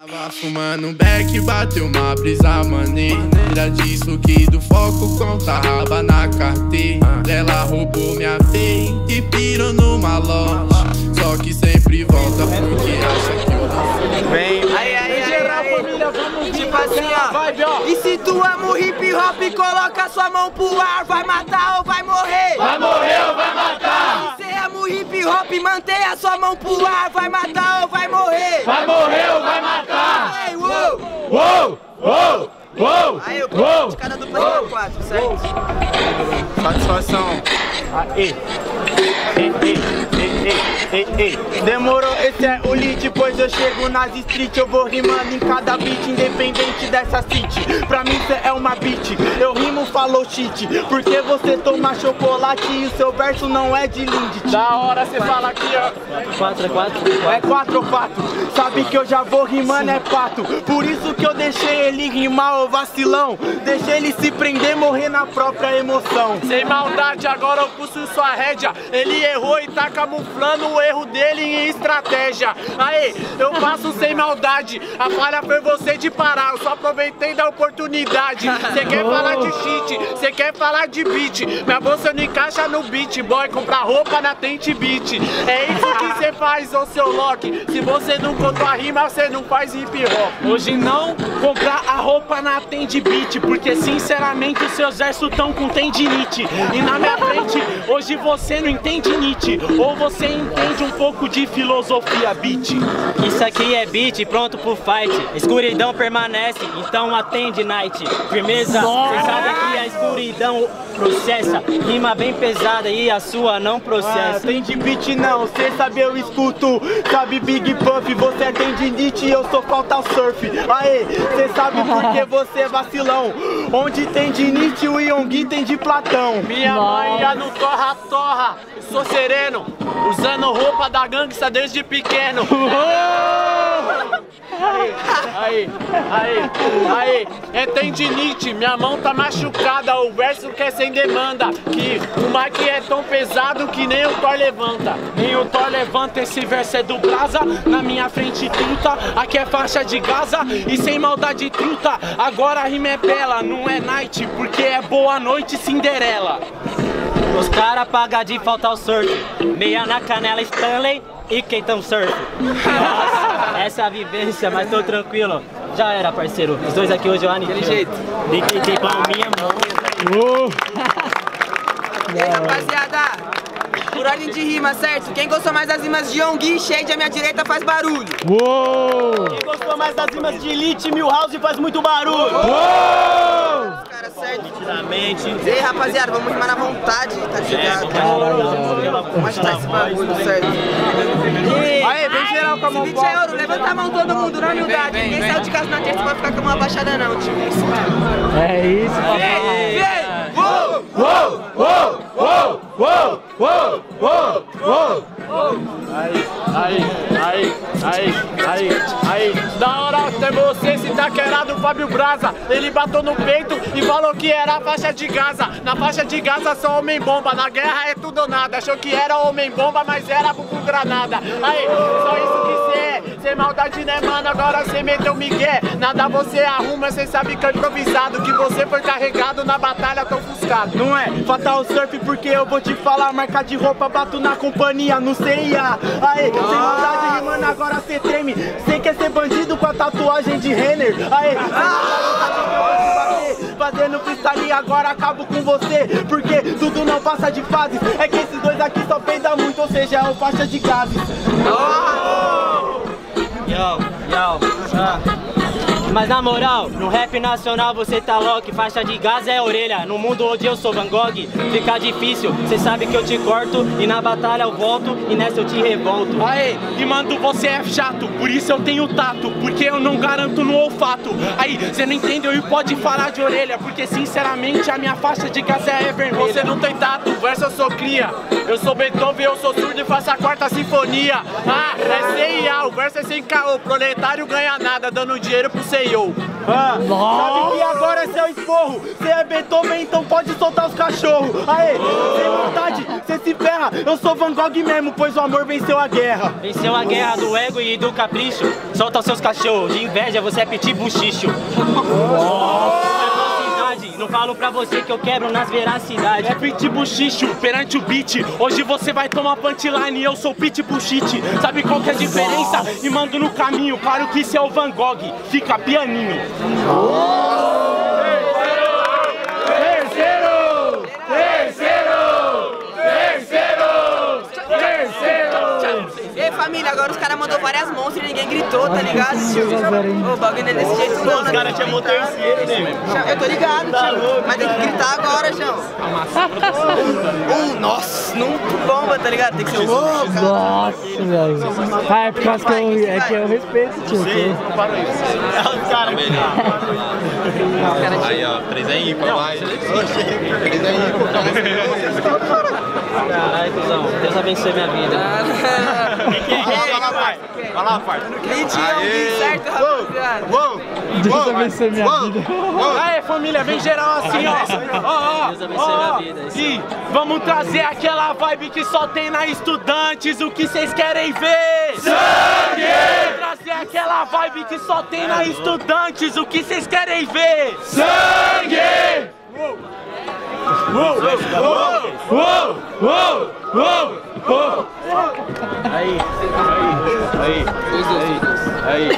Tava fumando um beck, bateu uma brisa, mané. Tira disso que do foco conta raba na carteira. Ela roubou minha vez e pirou numa loja. Só que sempre volta porque acha que eu não. Vem, aí, geral, família, vamos tipo assim, ó. Vibe, ó. E se tu ama o hip hop, coloca sua mão pro ar. Vai matar ou vai morrer? Vai morrer ou vai matar? E se ama o hip hop, mantenha sua mão pro ar. Vai matar ou vai morrer? Vai morrer ou vai matar? Uou, uou, uou, aí, eu uou, de cada do plano 4, certo? Satisfação. Aê, ei. Demorou, esse é o Litch, pois eu chego nas street. Eu vou rimando em cada beat, independente dessa city. Pra mim cê é uma beat, eu rimo, falou shit. Porque você toma chocolate e o seu verso não é de Lindt. Da hora cê fala aqui, ó. 4 é 4 ou fato? Sabe que eu já vou rimando, é fato. Por isso que eu deixei ele rimar, ô vacilão. Deixei ele se prender, morrer na própria emoção. Sem maldade, agora eu puxo sua rédea. Ele errou e tá camuflando o erro dele em estratégia. Aê, eu faço sem maldade. A falha foi você de parar, eu só aproveitei da oportunidade. Você quer falar de shit, você quer falar de beat. Minha bolsa não encaixa no beat, boy, comprar roupa na Tente Beat. É isso que você faz, ô seu Loki. Se você não contou a rima, você não faz hip hop. Hoje não comprar a roupa na Tente Beat, porque sinceramente os seus versos tão com tendinite. E na minha frente, hoje você não entende Nietzsche, ou você entende um pouco de filosofia beat. Isso aqui é beat, pronto pro fight. Escuridão permanece, então atende night. Firmeza, você sabe que a escuridão processa. Rima bem pesada e a sua não processa. Atende beat não, cê sabe eu escuto. Sabe Big Puff, você atende Nietzsche, eu sou falta o surf. Aê, cê sabe porque você é vacilão. Onde tem de Nietzsche, o Youngui tem de Platão. Minha mãe já não torra, sou sereno, usando roupa da gangsta desde pequeno. Aí, entende Nietzsche, minha mão tá machucada, o verso que é sem demanda. Que o Mike é tão pesado que nem o Thor levanta. Nem o Thor levanta, esse verso é do Gaza. Na minha frente truta, aqui é faixa de Gaza. E sem maldade truta, agora a rima é bela. Não é night, porque é boa noite Cinderela. Os caras pagam de faltar o surf, meia na canela Stanley e quem tão surf. Nossa, essa é a vivência, mas tô tranquilo. Já era, parceiro. Os dois aqui hoje eu aniquilo. Aquele jeito. Liquidei palminha, mão. E aí, rapaziada? Por ordem de rima, certo? Quem gostou mais das rimas de Youngui e SHADE à minha direita faz barulho. Uou! Quem gostou mais das rimas de Litch e MIL HOUSE faz muito barulho. Uou! Cara, certo? E aí, rapaziada, vamos rimar na vontade, tá ligado? Vamos agitar esse bagulho, certo? Aê, vem geral com a mão. Esse beat é ouro, levanta a mão todo mundo, na humildade. Ninguém saiu de casa na terça, vai ficar com a mão abaixada não, tio. É isso, vem! Uou! Uou! Uou! Uou! Uou! Uou! Uou! Uou! Aí. Da hora até você, esse taquerado Fábio Braza. Ele bateu no peito e falou que era a faixa de Gaza. Na faixa de Gaza só homem bomba, na guerra é tudo ou nada. Achou que era homem bomba, mas era buco granada. Aí, só isso que cê é. Sem maldade, né, mano? Agora cê meteu migué. Nada você arruma, cê sabe que é improvisado. Que você foi carregado na batalha tão ofuscado. Não é fatal surf, porque eu vou te falar. Marca de roupa, bato na companhia, no C&A. Aê, sem maldade, rimando, agora cê treme. Cê quer ser bandido com a tatuagem de Renner. Aê, sem maldade, eu vou te fazendo freestyle, agora acabo com você. Porque tudo não passa de fases. É que esses dois aqui só peidam muito, ou seja, é o faixa de gases. Mas na moral, no rap nacional você tá louco, faixa de gás é orelha. No mundo onde eu sou Van Gogh, fica difícil, cê sabe que eu te corto. E na batalha eu volto, e nessa eu te revolto. Aê, e mando você é chato, por isso eu tenho tato. Porque eu não garanto no olfato. Aí, cê não entendeu e pode falar de orelha. Porque sinceramente a minha faixa de gás é vermelha. Você não tem tato, verso eu sou cria. Eu sou Beethoven, eu sou surdo e faço a 4ª sinfonia. Ah, é C&A, o verso é sem caô, proletário ganha nada. paga dando dinheiro pro CEO. Ah, sabe que agora é seu esporro. Você é Beethoven, então pode soltar os cachorros. Aê, sem vontade, você se ferra. Eu sou Van Gogh mesmo, pois o amor venceu a guerra. Venceu a guerra do ego e do capricho. Solta os seus cachorros, de inveja você é pitbull xixo. Não falo pra você que eu quebro nas veracidades. É pitbull xixo perante o beat. Hoje você vai tomar punchline e eu sou pitbull shit. Sabe qual que é a diferença? Me mando no caminho, claro que isso é o Van Gogh. Fica pianinho. Terceiro! E aí, família, agora os caras mandou várias monstros e ninguém gritou, tá ligado? O bagulho não é desse jeito, não. Os caras chamou o terceiro, né? Eu tô ligado, tio. Mas tem que gritar agora, João. Nossa, não bomba, tá ligado? Tem que ser louco. Nossa, velho. Ah, é por causa que eu respeito, tio. Sim, para isso. É o cara. Aí, ó, 3 aí, pra mais. 3 aí, pra mais. Caralho, cuzão. Deus abençoe minha vida. Vai lá, pai. Lindt, certo, rapaziada. Deus abençoe minha vida. Aê, família, vem geral assim, ó. Deus abençoe minha vida. E vamos trazer aquela vibe que só tem na Estudantes. O que vocês querem ver? Sangue! Trazer aquela vibe que só tem na Estudantes. O que vocês querem ver? Sangue! Aí.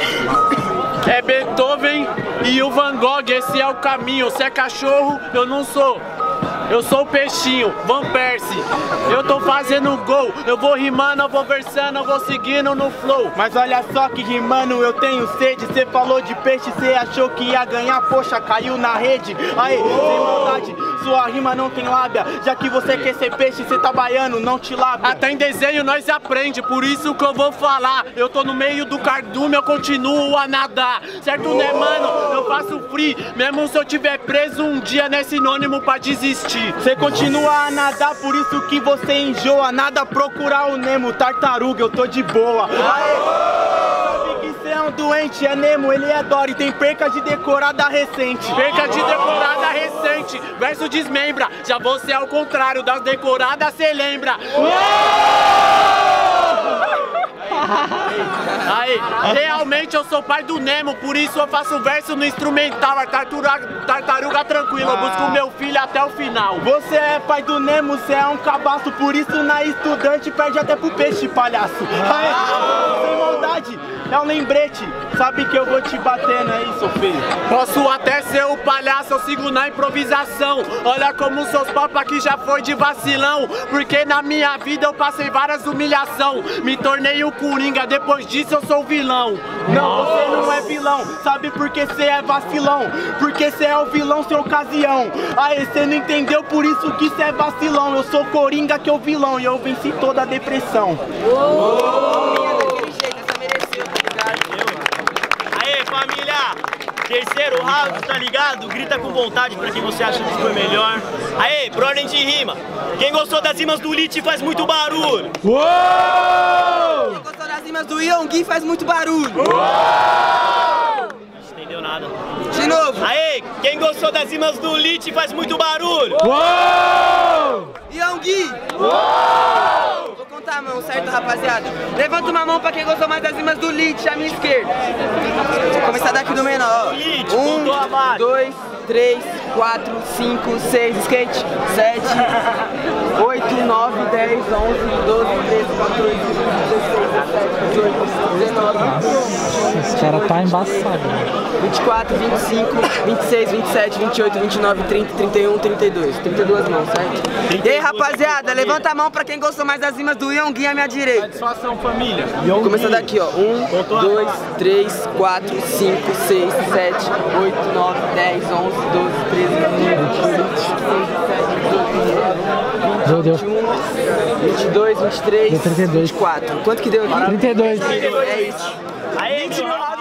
É Beethoven e o Van Gogh, esse é o caminho. Se é cachorro, eu não sou. Eu sou o peixinho, Van Persie. Eu tô fazendo gol, eu vou rimando, eu vou versando, eu vou seguindo no flow. Mas olha só que rimando, eu tenho sede. Cê falou de peixe, cê achou que ia ganhar, poxa, caiu na rede. Aí, sem maldade. Sua rima não tem lábia, já que você quer ser peixe, você tá baiano, não te lábia. Até em desenho nós aprende, por isso que eu vou falar. Eu tô no meio do cardume, eu continuo a nadar. Certo, né, mano? Eu faço free, mesmo se eu tiver preso um dia, não é sinônimo pra desistir. Você continua a nadar, por isso que você enjoa. Nada procurar o Nemo, tartaruga, eu tô de boa. Aê! Sabe que você é um doente, é Nemo, ele é Dory, tem perca de decorada recente. Perca de decorada recente. Verso desmembra, já você é ao contrário das decoradas, cê lembra. Aí, realmente eu sou pai do Nemo, por isso eu faço verso no instrumental. A tartaruga tranquila, eu busco meu filho até o final. Você é pai do Nemo, você é um cabaço, por isso na Estudante perde até pro peixe, palhaço. Aí, sem maldade, é um lembrete, sabe que eu vou te bater, não é isso, filho? Posso até ser o palhaço, eu sigo na improvisação. Olha como seus papas aqui já foi de vacilão, porque na minha vida eu passei várias humilhação. Me tornei o Coringa, depois disso eu sou vilão. Não, você não é vilão, sabe por que você é vacilão? Porque você é o vilão sem ocasião. Aí, você não entendeu, por isso que você é vacilão. Eu sou Coringa que é o vilão e eu venci toda a depressão. Família, terceiro round, tá ligado? Grita com vontade pra quem você acha que foi melhor. Aê, por ordem de rima. Quem gostou das rimas do Litch faz muito barulho. Uou! Quem gostou das rimas do YOUNGUI faz muito barulho. Uou! Não entendeu nada. De novo. Aê, quem gostou das rimas do Litch faz muito barulho. Uou! YOUNGUI. Uou! Vou contar, mano, certo, rapaziada? Levanta uma mão pra quem gostou mais das rimas do Litch, à minha esquerda. Vou começar daqui do menor, ó. 1, 2, 3, 4, 5, 6, skate, 7, 8, 9, 10, 11, 12, 13, 14, 15, 16, 17, 18, 19. Esse cara tá embaçado. 24, 25, 26, 27, 28, 29, 30, 31, 32. 32 mãos, certo? E aí, rapaziada, levanta a mão pra quem gostou mais das rimas do YOUNGUI à minha direita. Satisfação, família. Vou começar daqui, ó. 1, 2, 3, 4, 5, 6, 7, 8, 9, 10, 11, 12, 13, 21, 22, 23, 24. Quanto que deu aqui? 32. É isso. Aê, 29.